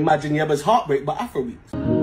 Imagine Yebba's heartbreak by Afrobeats.